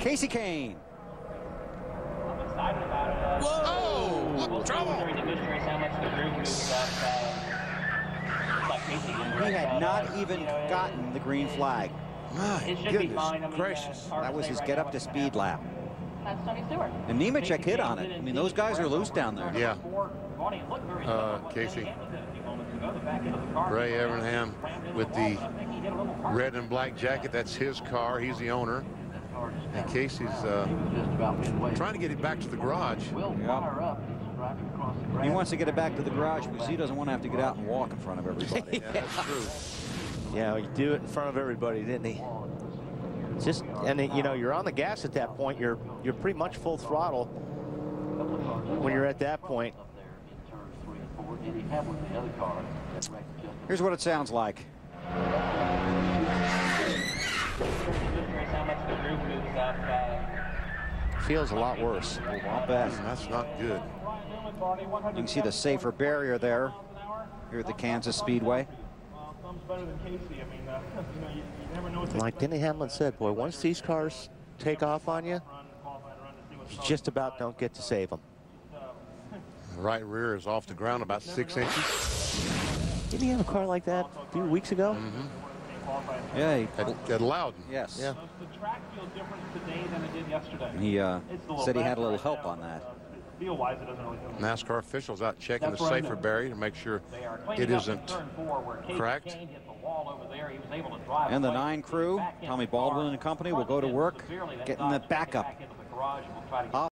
Kasey Kahne. Whoa! What trouble! He had not even gotten the green flag. My goodness gracious. That was his get-up to speed lap. That's Tony Stewart. And Nemechek hit on it. I mean, those guys are loose down there. Yeah. Kasey. Ray Everham with the red and black jacket. That's his car. He's the owner. And Kasey's trying to get it back to the garage. Yeah. He wants to get it back to the garage because he doesn't want to have to get out and walk in front of everybody. Yeah, that's true. Yeah, he do it in front of everybody, didn't he? Just and it, you know, you're on the gas at that point. You're pretty much full throttle when you're at that point. Here's what it sounds like. Feels a lot worse. I'll bet. That's not good. You can see the safer barrier there here at the Kansas Speedway. Like Denny Hamlin said, boy, once these cars take off on you, you just about don't get to save them. The right rear is off the ground about 6 inches. Didn't he have a car like that a few weeks ago? Mm-hmm. Yeah. At Loudoun. Yes. Yeah. He said he had a little help on that. NASCAR officials out checking the safer barrier to make sure it isn't cracked. And the 9 crew, Tommy Baldwin and company, will go to work getting the backup off.